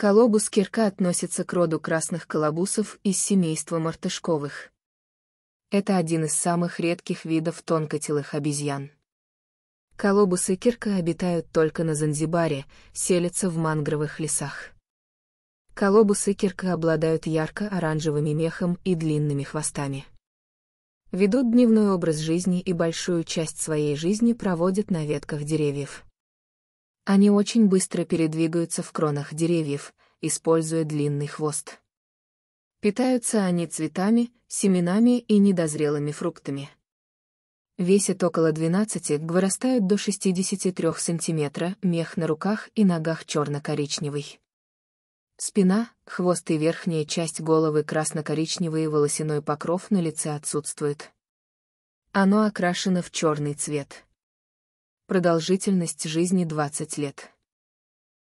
Колобус кирка относится к роду красных колобусов из семейства мартышковых. Это один из самых редких видов тонкотелых обезьян. Колобусы кирка обитают только на Занзибаре, селятся в мангровых лесах. Колобусы кирка обладают ярко-оранжевыми мехом и длинными хвостами. Ведут дневной образ жизни и большую часть своей жизни проводят на ветках деревьев. Они очень быстро передвигаются в кронах деревьев, используя длинный хвост. Питаются они цветами, семенами и недозрелыми фруктами. Весят около 12 г, вырастают до 63 см, мех на руках и ногах черно-коричневый. Спина, хвост и верхняя часть головы красно-коричневые, волосяной покров на лице отсутствует. Оно окрашено в черный цвет. Продолжительность жизни 20 лет.